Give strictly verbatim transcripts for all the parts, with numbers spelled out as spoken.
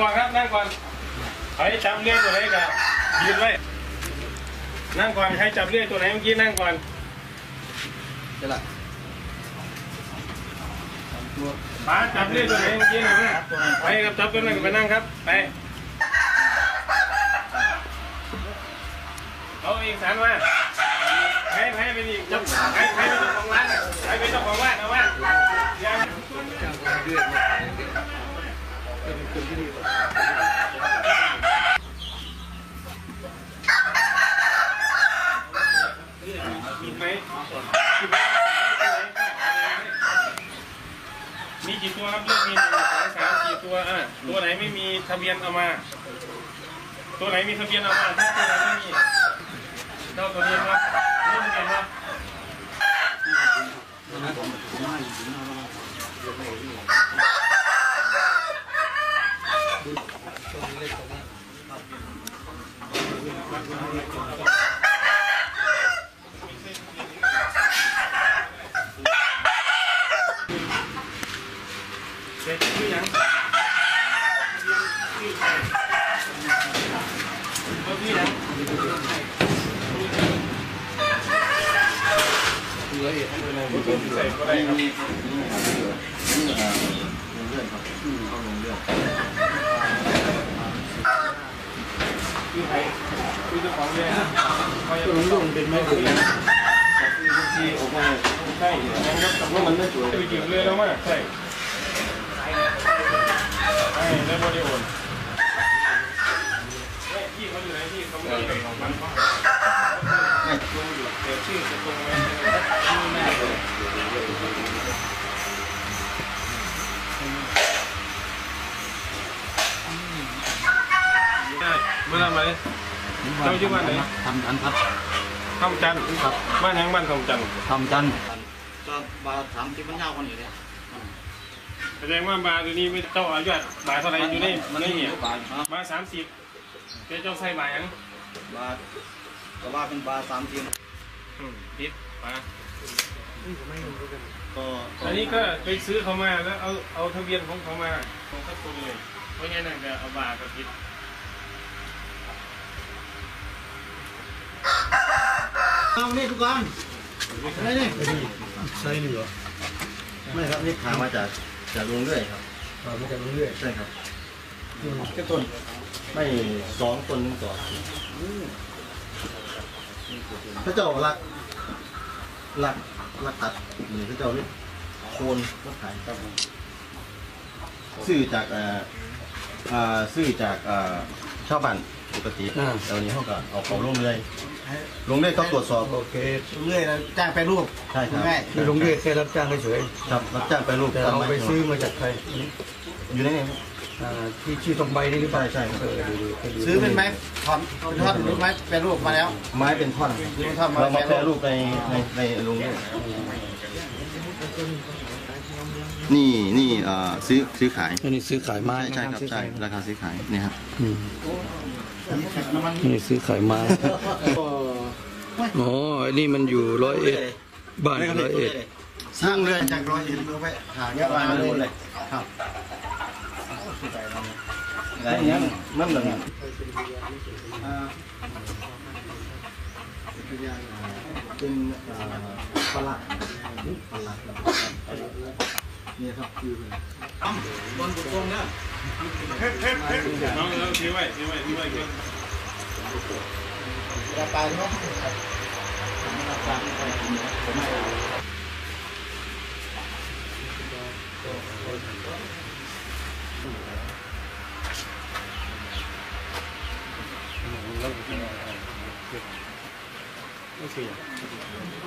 ก่อนครับนั่งก่อนให้จับเลื่อยตัวไหนกันยืนไว้นั่งก่อนให้จับเลื่อยตัวไหนเมื่อกี้นั่งก่อนจะละป้าจับเลื่อยตัวไหนเมื่อกี้นะไปครับจับตัวไหนไปนั่งครับไปเอาเอกสารมาให้ให้ไปดิจับให้ให้ไปเจ้าของร้านให้ไปเจ้าของร้านเอาว่ามีไหมมีกี่ตัวครับเรื่องมีหนึ่งสองสามสี่ตัวอ่ะตัวไหนไม่มีทะเบียนเอามาตัวไหนมีทะเบียนเอามาถ้าตัวไหนไม่มีเจ้าตัวนี้ครับนี่เป็นไงครับเสร็จหรือยังตัวนี้นะเลื่อยให้เป็นอะไรก็ได้ครับนี่นี่นี่อ่าลงเลื่อนครับอืมเอาลงเลื่อนคือใครคือเจ้าของเลื่อนเขาจะลงเป็นไม่ถูกบางทีออกมาใช่นะครับแต่ว่ามันไม่สวยจะไปเกี่ยวเลื่อยแล้วมั้ยใช่ใช่แล้วบริโภคที่เขาอยู่ในที่เขาไม่ได้ของมันเดี๋ยวชื่อจะตรงไหมชื่อแม่เลยเมื่อไรมาเลยเจ้าชื่อบ้านไหนทำจันครับทำจันครับบ้านยังบ้านทำจันทำจันก็บาสามสิบมันยาวกว่านี้เลยแสดงว่าบาตัวนี้ไม่เจ้าอายุบาเท่าไรอยู่นี่มันไม่เหนียวบาสามสิบเจ้าใส่บายังบาก็ว่าเป็นบาสามสิบพิษมาก็อันนี้ก็ไปซื้อเขามาแล้วเอาเอาทะเบียนของเขามาของข้าวปุ้ยเพราะงั้นจะเอาบากับพิษเอานี่ทุกคนอะไรนี่ใช่หรือไม่ครับนี่ขามาจากจากลงเรื่อยครับขามาจากลงเรื่อยใช่ครับแค่ต้นไม่สองต้นหนึ่งต่อพระเจ้าหลักหลักหลักตัดหรือพระเจ้านี่โคนก็ขายครับซื้อจากอ่าอ่าซื้อจากอ่าชาวบ้านปกติแล้วนี้เขาก็เอาเขาลงเลยลงได้ต้องตรวจสอบโอเคเรื่อยจ้างไปรูปใช่ครับคือลงเรื่อยแค่รับจ้างเฉยๆครับรับจ้างไปรูปแต่เอาไปซื้อมาจากใครอยู่ไหนที่ชื่อตรงใบนี่หรือเปล่าใช่ครับซื้อเป็นไม้ท่อนท่อนหรือไม้แปรรูปมาแล้วไม้เป็นท่อนเรามาแปรรูปในในในลุงนี่นี่ซื้อซื้อขายนี่ซื้อขายไม้ใช่ครับใช่ราคาซื้อขายนี่ครับนี่ซื้อขายไม้อ๋อนี่มันอยู่ร้อยเอ็ดบ้านร้อยเอ็ดสร้างเรือนจากร้อยเอ็ดมาไว้หาเงี้ยมาเลยครับอะไรเงี้ยมั่งหนึ่งเป็นปลาปลาเนี่ยครับคือบอลตรงเนี่ยน้องเราเที่ยวไปเที่ยวไปเที่ยวไปเที่ยวปลาปลาเนาะปลาปลาผมไม่โอเคนี่มันเ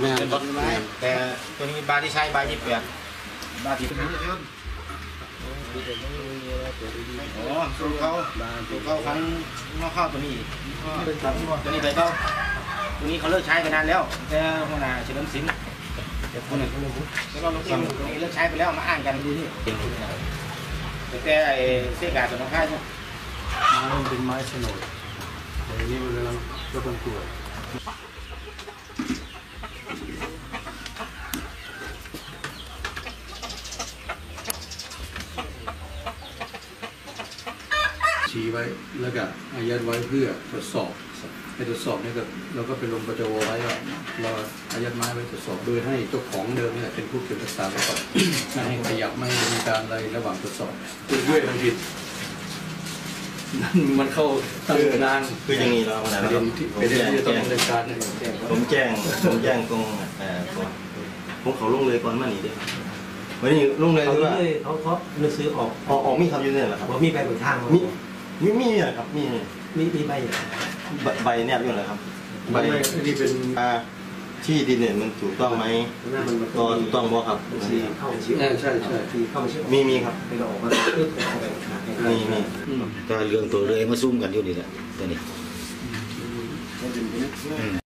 เป็นต้นไม้แต่ตัวนี้บาที่ใช้บาที่เปลี่ยนบาที่เป็นเรื่องอ๋อสูบเขาสูบเขาของนอกข้าวตัวนี้ตัวนี้ไปเขาตัวนี้เขาเลิกใช้กันนานแล้วแต่หัวหน้าเฉลิมศิลป์แต่คนหนึ่งแล้วเราลงที่ตรงนี้เลิกใช้ไปแล้วมาอ่านกันดูนี่แต่เสื้อกาดตัวน้องข้าใช่ไหมมันเป็นไม้สนุกแต่นี่มันกำลังกำลังตัวชี้ไว้แล้วก็อายัดไว้เพื่อตรวจสอบไปตรวจสอบนี่ก็เราก็ไปลงประจวบไว้ว่าเราอายัดไม้ไว้ตรวจสอบโดยให้เจ้าของเดิมนี่เป็นผู้เก็บรักษาไว้ก่อนไม่ให้ขยับไม่มีการอะไรระหว่างตรวจสอบด้วยมันผิดนั่นมันเข้าตั้งนานคืออย่างนี้เราประเด็นที่ประเด็นที่ต้องดำเนินการผมแจ้งผมแจ้งตรงเอ่อผมเขาลงเลยก่อนมาหนีด้วยวันนี้ลงเลยคือว่าเขาเขาหนังสือออกออกมีคำยืนยันเหรอครับว่ามีใบผลทางมีมีมีเหรอครับมีมีมีใบใบแนบอยู่เหรอครับใบที่เป็นที่ดินเนี่ยมันถูกต้องไหมตอนต้องบ่ครับเข้าบัญชีใช่ใช่เข้าบัญชีมีมีครับไปออกมามีมีการเรื่องตัวเลยมาซุ่มกันอยู่นี่แหละตัวนี้